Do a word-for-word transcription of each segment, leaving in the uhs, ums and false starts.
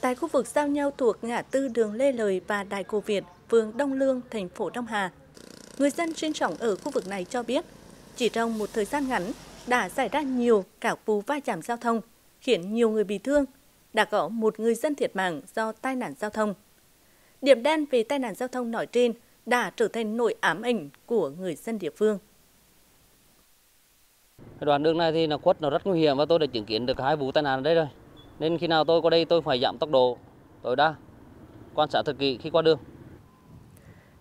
Tại khu vực giao nhau thuộc ngã tư đường Lê Lợi và Đài Cổ Việt, phường Đông Lương, thành phố Đông Hà, người dân sinh sống ở khu vực này cho biết, chỉ trong một thời gian ngắn đã xảy ra nhiều các vụ va chạm giao thông, khiến nhiều người bị thương, đã có một người dân thiệt mạng do tai nạn giao thông. Điểm đen về tai nạn giao thông nói trên đã trở thành nỗi ám ảnh của người dân địa phương. Đoạn đường này thì là khuất, nó rất nguy hiểm và tôi đã chứng kiến được hai vụ tai nạn ở đây rồi. Nên khi nào tôi qua đây tôi phải giảm tốc độ tối đa, quan sát thật kỹ khi qua đường.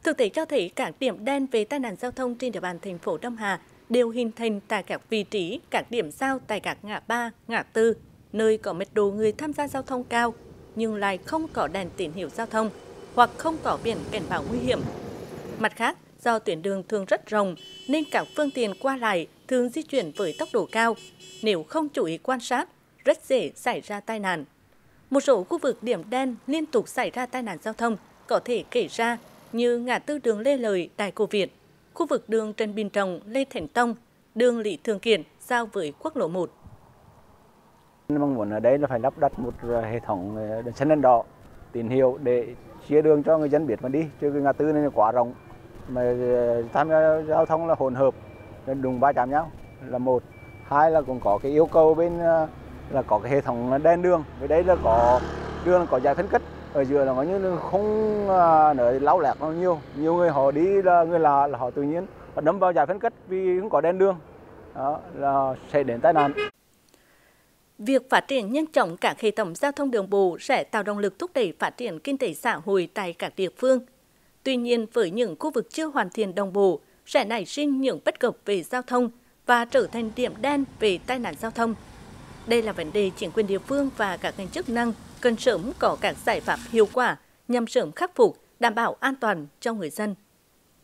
Thực tế cho thấy các điểm đen về tai nạn giao thông trên địa bàn thành phố Đông Hà đều hình thành tại các vị trí, các điểm giao tại các ngã ba, ngã tư, nơi có mật độ người tham gia giao thông cao nhưng lại không có đèn tín hiệu giao thông hoặc không có biển cảnh báo nguy hiểm. Mặt khác, do tuyến đường thường rất rộng nên các phương tiện qua lại thường di chuyển với tốc độ cao, nếu không chú ý quan sát, rất dễ xảy ra tai nạn. Một số khu vực điểm đen liên tục xảy ra tai nạn giao thông có thể kể ra như ngã tư đường Lê Lợi, Đài Cổ Việt, khu vực đường Trần Bình Trọng, Lê Thánh Tông, đường Lý Thường Kiệt giao với quốc lộ một. Mong muốn ở đây là phải lắp đặt một hệ thống đèn xanh đèn đỏ, tín hiệu để chia đường cho người dân biết mà đi, chứ ngã tư này quá rộng mà tham gia giao thông là hỗn hợp, đùng va chạm nhau là một. Hai là cũng có cái yêu cầu bên là có cái hệ thống đèn đường, với đấy là có đường có giải phân cách ở giữa, là có như không nở láo lẹt nó nhiều, nhiều người họ đi là người là, là họ tự nhiên họ đâm vào giải phân cách vì không có đèn đường. Đó, là sẽ đến tai nạn. Việc phát triển nhanh chóng các hệ thống giao thông đường bộ sẽ tạo động lực thúc đẩy phát triển kinh tế xã hội tại các địa phương. Tuy nhiên, với những khu vực chưa hoàn thiện đồng bộ, sẽ nảy sinh những bất cập về giao thông và trở thành điểm đen về tai nạn giao thông. Đây là vấn đề chính quyền địa phương và các ngành chức năng cần sớm có các giải pháp hiệu quả nhằm sớm khắc phục, đảm bảo an toàn cho người dân.